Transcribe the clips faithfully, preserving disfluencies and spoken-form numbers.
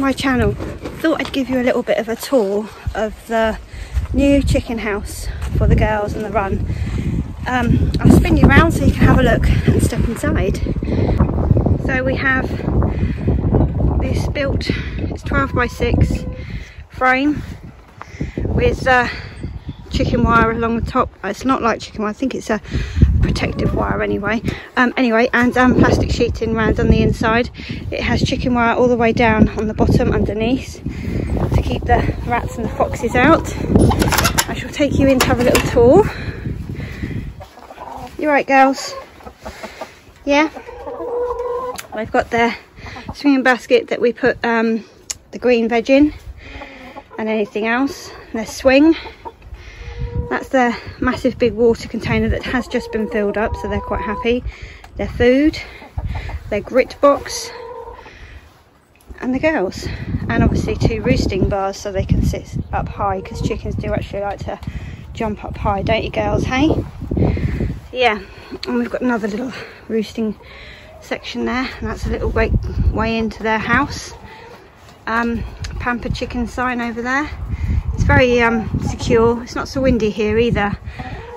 to my channel. Thought I'd give you a little bit of a tour of the new chicken house for the girls and the run. Um, I'll spin you around so you can have a look and step inside. So we have this built, it's twelve by six frame with uh, chicken wire along the top. It's not like chicken wire, I think it's a protective wire anyway. Um, anyway, and um, plastic sheeting round on the inside. It has chicken wire all the way down on the bottom underneath to keep the rats and the foxes out. I shall take you in to have a little tour. You right, girls? Yeah? They've got their swinging basket that we put um, the green veg in and anything else. Their swing. That's their massive big water container that has just been filled up, so they're quite happy. Their food, their grit box, and the girls. And obviously two roosting bars so they can sit up high, because chickens do actually like to jump up high, don't you girls, hey? Yeah, and we've got another little roosting section there, and that's a little way, way into their house. Um, pampered chicken sign over there. It's very um, secure. It's not so windy here either.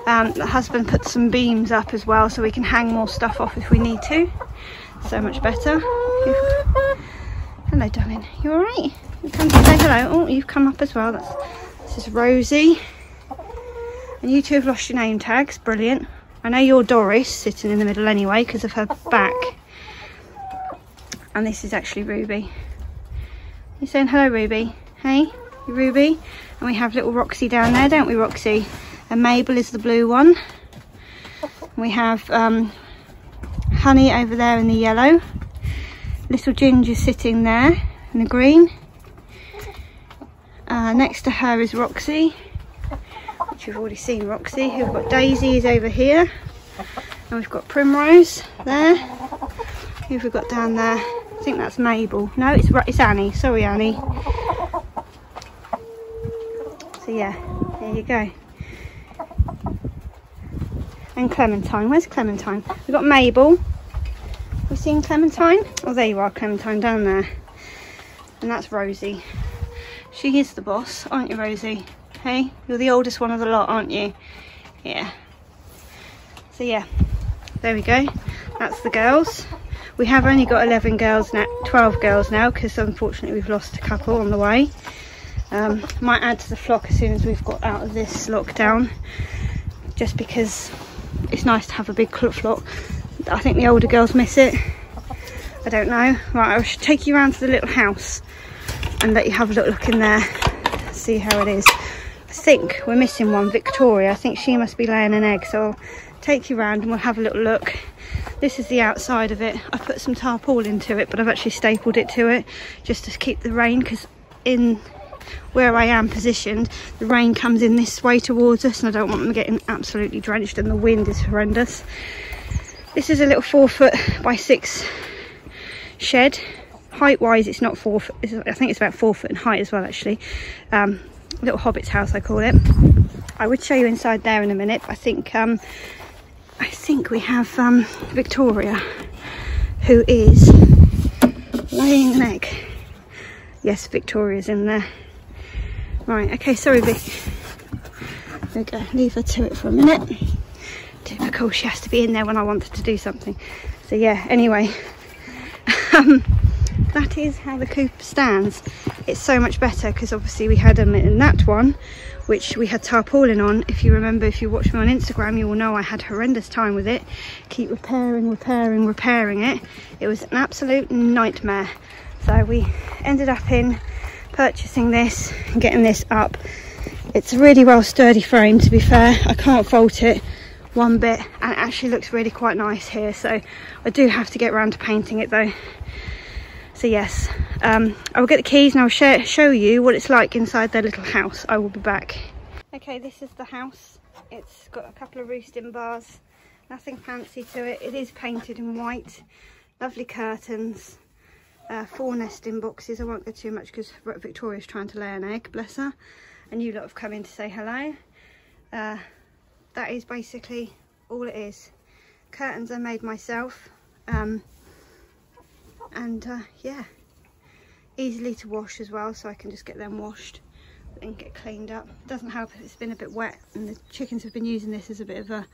Um, the husband put some beams up as well so we can hang more stuff off if we need to. So much better. Hello darling, you alright? You come to say hello. Oh, you've come up as well. That's, this is Rosie. And you two have lost your name tags, brilliant. I know you're Doris, sitting in the middle anyway because of her back. And this is actually Ruby. You saying hello, Ruby? Hey, Ruby. And we have little Roxy down there, don't we, Roxy? And Mabel is the blue one. We have um, Honey over there in the yellow. Little Ginger sitting there in the green. Uh, next to her is Roxy. Which we've already seen Roxy. We've got Daisy is over here, and we've got Primrose there. Who have we got down there? I think that's Mabel. No, it's it's Annie. Sorry, Annie. So yeah, there you go. And Clementine. Where's Clementine? We've got Mabel. We've seen Clementine. Oh, there you are, Clementine down there. And that's Rosie. She is the boss, aren't you, Rosie? Hey, you're the oldest one of the lot, aren't you? Yeah. So yeah, there we go. That's the girls. We have only got eleven girls now, twelve girls now, because unfortunately we've lost a couple on the way. Um, might add to the flock as soon as we've got out of this lockdown, just because it's nice to have a big flock. I think the older girls miss it. I don't know. Right, I should take you around to the little house and let you have a little look in there, see how it is. I think we're missing one, Victoria. I think she must be laying an egg, so I'll take you round and we'll have a little look. This is the outside of it. I put some tarpaulin to it, but I've actually stapled it to it just to keep the rain, because in where I am positioned, the rain comes in this way towards us, and I don't want them getting absolutely drenched, and the wind is horrendous. This is a little four foot by six shed. Height wise, it's not four foot, I think it's about four foot in height as well, actually. Um, little hobbit's house I call it. I would show you inside there in a minute, but I think um I think we have um Victoria, who is laying an egg. Yes, Victoria's in there. Right, okay, sorry Vic. There we go, leave her to it for a minute. Typical, she has to be in there when I wanted to do something. So yeah, anyway, um that is how the coop stands. It's so much better because obviously we had them in that one, which we had tarpaulin on. If you remember, if you watch me on Instagram, you will know I had a horrendous time with it. Keep repairing, repairing, repairing it. It was an absolute nightmare. So we ended up in purchasing this and getting this up. It's a really well sturdy frame, to be fair. I can't fault it one bit, and it actually looks really quite nice here. So I do have to get around to painting it though. So yes, um, I will get the keys and I'll share, show you what it's like inside their little house. I will be back. Okay, this is the house. It's got a couple of roosting bars, nothing fancy to it. It is painted in white, lovely curtains, uh, four nesting boxes. I won't go too much because Victoria's trying to lay an egg, bless her. And you lot have come in to say hello. Uh, that is basically all it is. Curtains I made myself. Um, and uh, yeah, easily to wash as well, so I can just get them washed and get cleaned up. It doesn't help if it's been a bit wet, and the chickens have been using this as a bit of a,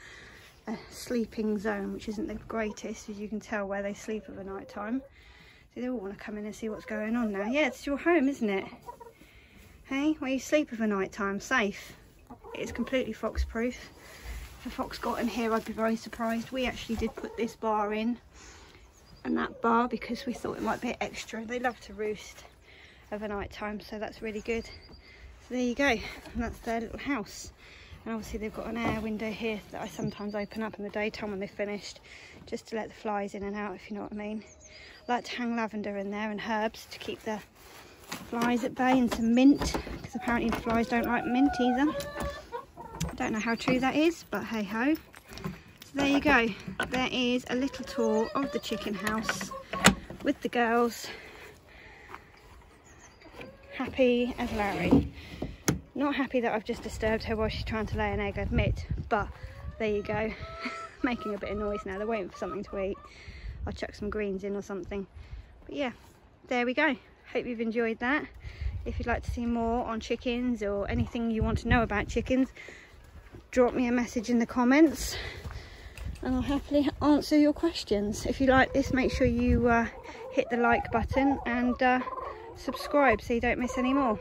a sleeping zone, which isn't the greatest, as you can tell, where they sleep at the night time. So they all want to come in and see what's going on now. Yeah, it's your home, isn't it? Hey, where you sleep at the night time, safe. It's completely fox proof. If a fox got in here, I'd be very surprised. We actually did put this bar in, and that bar, because we thought it might be extra. They love to roost over night time, so that's really good. So there you go, and that's their little house. And obviously they've got an air window here that I sometimes open up in the daytime when they're finished, just to let the flies in and out, if you know what I mean. I like to hang lavender in there and herbs to keep the flies at bay, and some mint, because apparently the flies don't like mint either. I don't know how true that is, but hey ho. So there you go, there is a little tour of the chicken house with the girls, happy as Larry. Not happy that I've just disturbed her while she's trying to lay an egg, I admit, but there you go. Making a bit of noise now, they're waiting for something to eat. I'll chuck some greens in or something. But yeah, there we go. Hope you've enjoyed that. If you'd like to see more on chickens, or anything you want to know about chickens, drop me a message in the comments and I'll happily answer your questions. If you like this, make sure you uh, hit the like button and uh, subscribe so you don't miss any more.